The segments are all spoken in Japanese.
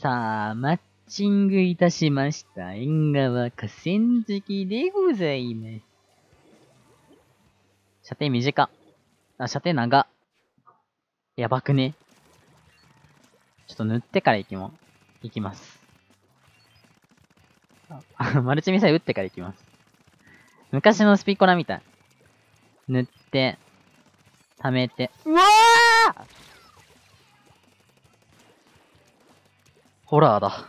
さあ、マッチングいたしました。縁側河川敷でございます。射程短。あ、射程長。やばくね。ちょっと塗ってから行きます。マルチミサイル撃ってから行きます。昔のスピコラみたい。塗って、溜めて。うわー！ホラーだ。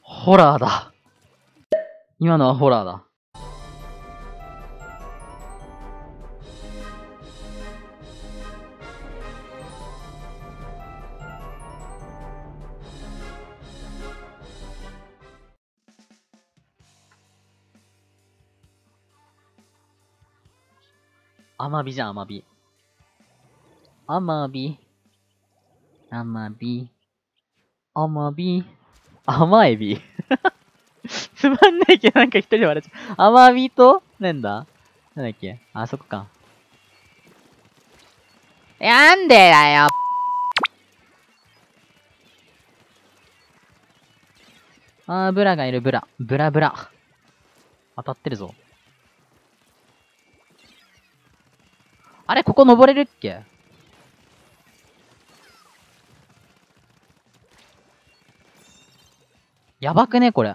ホラーだ。今のはホラーだ。アマビじゃん、アマビ。アマビ。アマビ。アマビ。アマエビ。つまんないけど、なんか一人で笑っちゃう。アマビと、なんだっけ。あ、そこか。なんでだよ。あー、ブラがいる、ブラ。ブラブラ。当たってるぞ。あれ、ここ登れるっけ？やばくねこれ。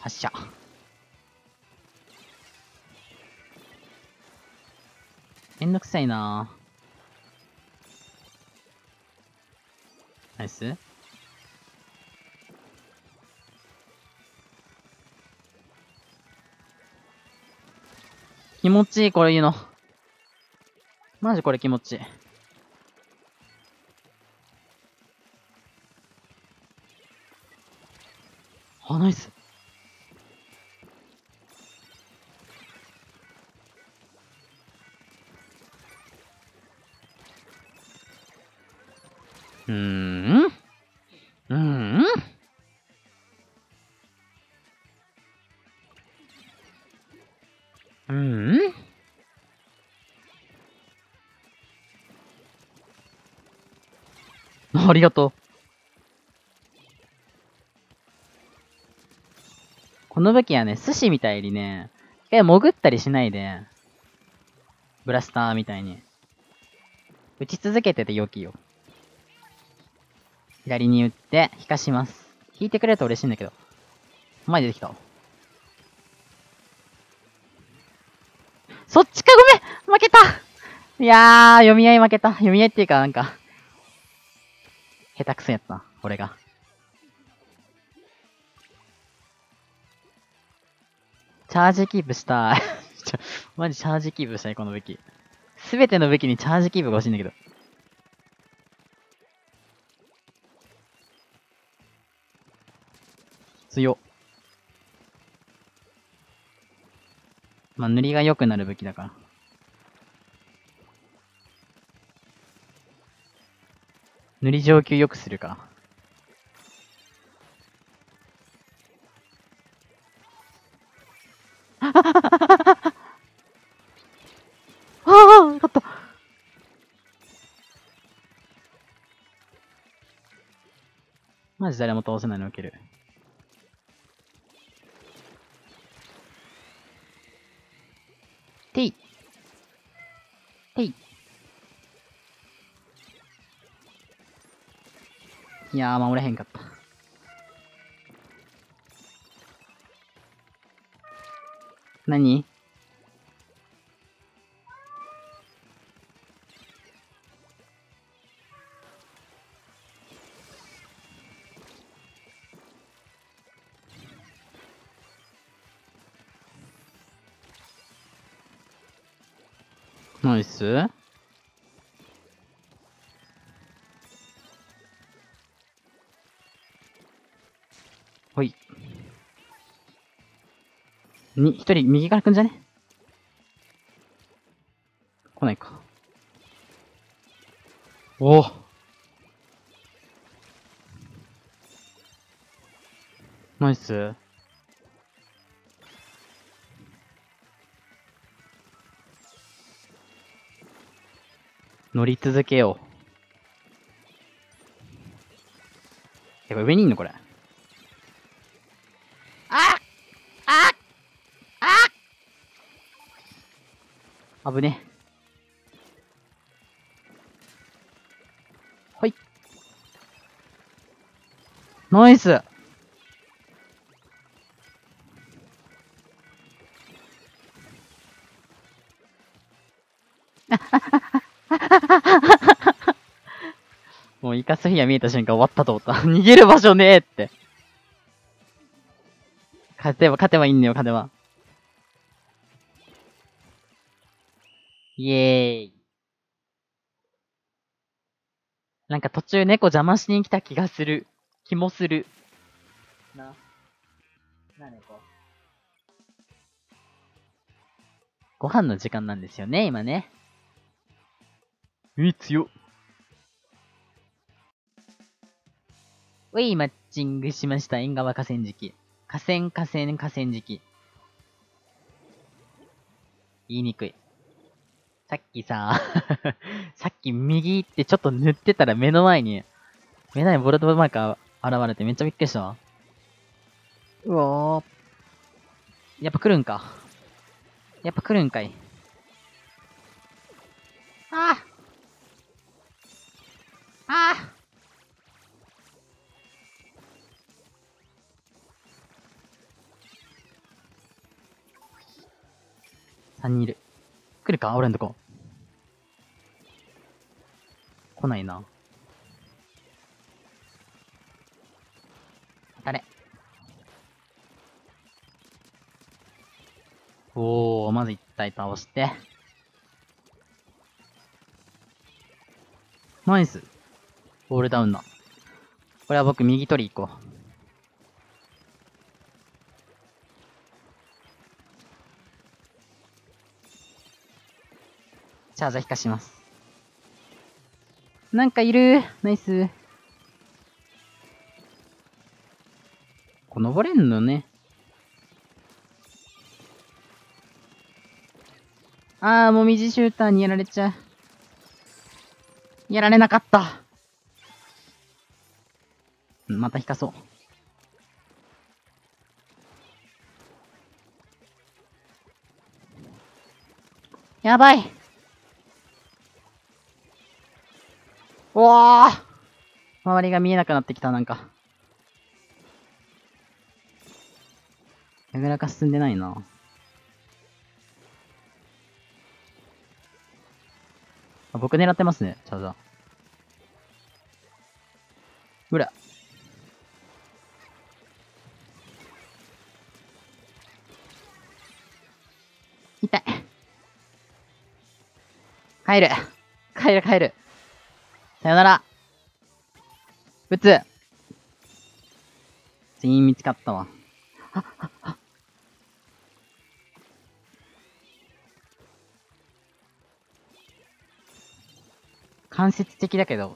発射。めんどくさいなぁ。ナイス。気持ちいい、これ言うの。マジこれ気持ちいい。あ、ナイス。ありがとう。この武器はね、寿司みたいにね、一回潜ったりしないで、ブラスターみたいに、打ち続けてて良きよ。左に打って、引かします。引いてくれると嬉しいんだけど。前出てきた。そっちか、ごめん負けた。いやー、読み合い負けた。読み合いっていうか、なんか、下手くそやったな、俺が。チャージキープしたい。マジチャージキープしたい、この武器。すべての武器にチャージキープが欲しいんだけど。強っ。まあ、塗りが良くなる武器だから。塗り上級よくするか。ああ、勝った。マジ誰も倒せないのウケる。てい。てい。いやー、守れへんかった。何？ナイス？ほい。一人、右から来んじゃね？来ないか。おお！ナイス。乗り続けよう。やっぱ上にいんのこれ。あぶね。はい。ナイス。もうイカスフィア見えた瞬間終わったと思った。逃げる場所ねえって。勝てばいいんだよ、勝てば。イエーイ。なんか途中猫邪魔しに来た気がする。気もする。な猫。ご飯の時間なんですよね、今ね。強っ。うい、マッチングしました。縁側河川敷。河川敷。言いにくい。さっきさ、さっき右行ってちょっと塗ってたら目の前にボルトマーカー現れてめっちゃびっくりしたわ。うおー。やっぱ来るんか。やっぱ来るんかい。ああああ !3 人いる。来るか俺んとこ。来ないな。当たれ。おー、まず1体倒して。ナイス。ボールダウンだ。これは僕、右取り行こう。チャージャー引かします。なんかいる。ナイス。こう、登れんのね。あー、もみじシューターにやられちゃう。やられなかった。また引かそう。やばい。うわあ、周りが見えなくなってきた、なんか。なかなか進んでないな。あ、僕狙ってますね、チャージャー。ほら。痛い。帰る。さよなら。撃つ。全員見つかったわ。間接的だけど、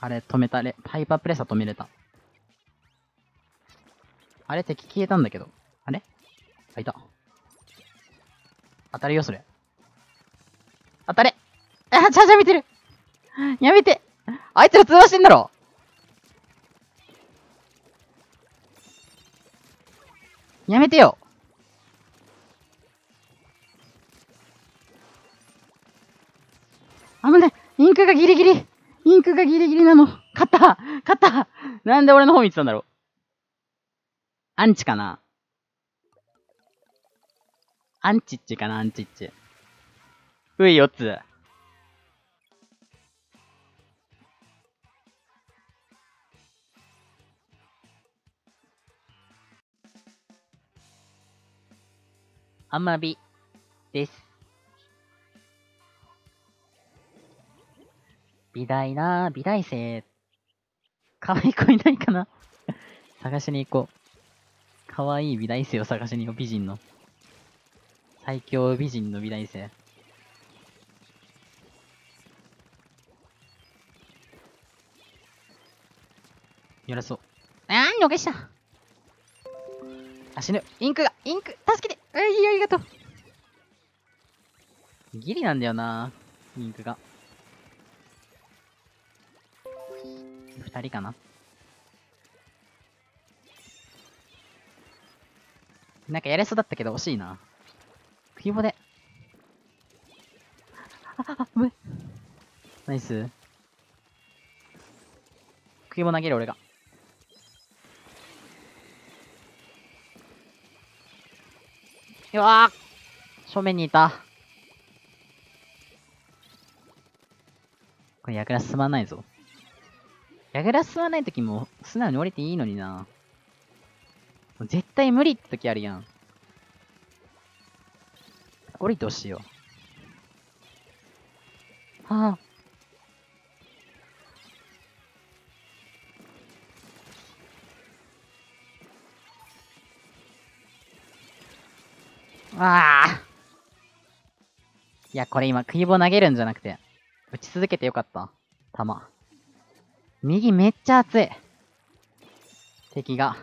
あれ止めたれ。ハイパープレッサー止めれた。あれ敵消えたんだけど。あれ？あ、いた。当たるよ、それ。当たれ。あ、チャージャー見てる。やめて。あいつら通話してんだろ。やめてよ。あぶね。インクがギリギリなの。勝った。なんで俺の方見てたんだろう。アンチかな？アンチッチ。うい、4つ。アマビです。美大生。可愛い子いないかな？探しに行こう。かわいい美大生を探しに行こう、美人の。最強美人の美大生。やらそう。あー、逃げした。あ、死ぬ。インクが、助けて。ありがとう。ギリなんだよな、インクが。2人かな。なんかやれそうだったけど惜しいな。クボで。あ、ごめん。ナイス。クボ投げる俺が。うわー、正面にいた。これヤグラ進まないぞ。ヤグラ進まないときも素直に降りていいのにな。絶対無理ってときあるやん。降りてほしいよ。はあ。ああ。いや、これ今、クイボ投げるんじゃなくて、打ち続けてよかった。球。右めっちゃ熱い。敵が。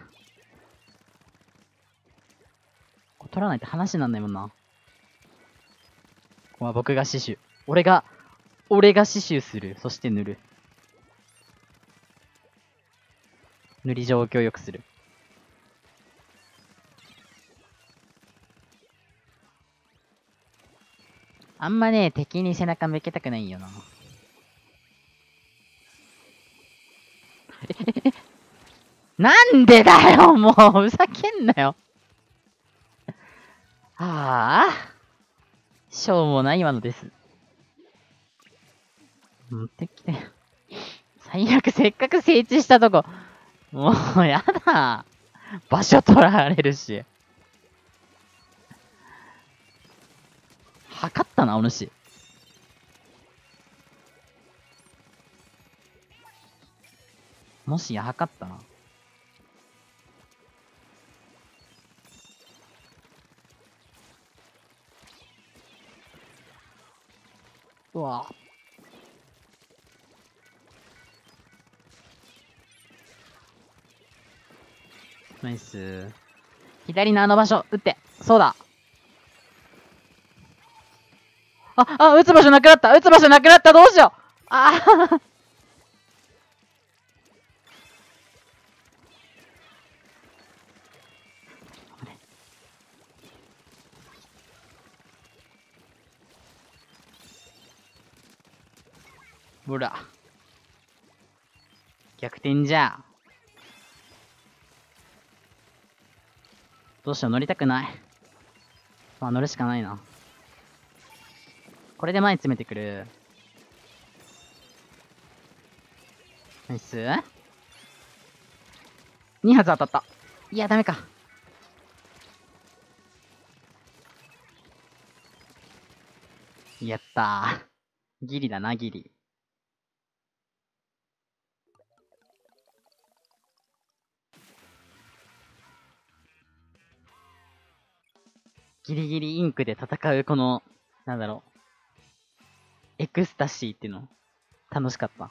取らないって話になんないもんな。ここは僕が死守。俺が死守する。そして塗る。塗り状況を良くする。あんまね、敵に背中向けたくないんよな。なんでだよ、もうふざけんなよ。はあ、しょうもない今のです。持ってきて。最悪、せっかく整地したとこ。もうやだ。場所取られるし。測ったな、お主。もしや、測ったな。うわ、ナイス。左のあの場所打って。そうだ。あ、打つ場所なくなった。打つ場所なくなった。どうしよう。あほら。逆転じゃ。どうしよう、乗りたくない。まあ乗るしかないな。これで前に詰めてくる。ナイス。2発当たった。いや、ダメか。やったー。ギリだな、ギリ。ギリギリインクで戦うこの、なんだろう、エクスタシーっていうの、楽しかった。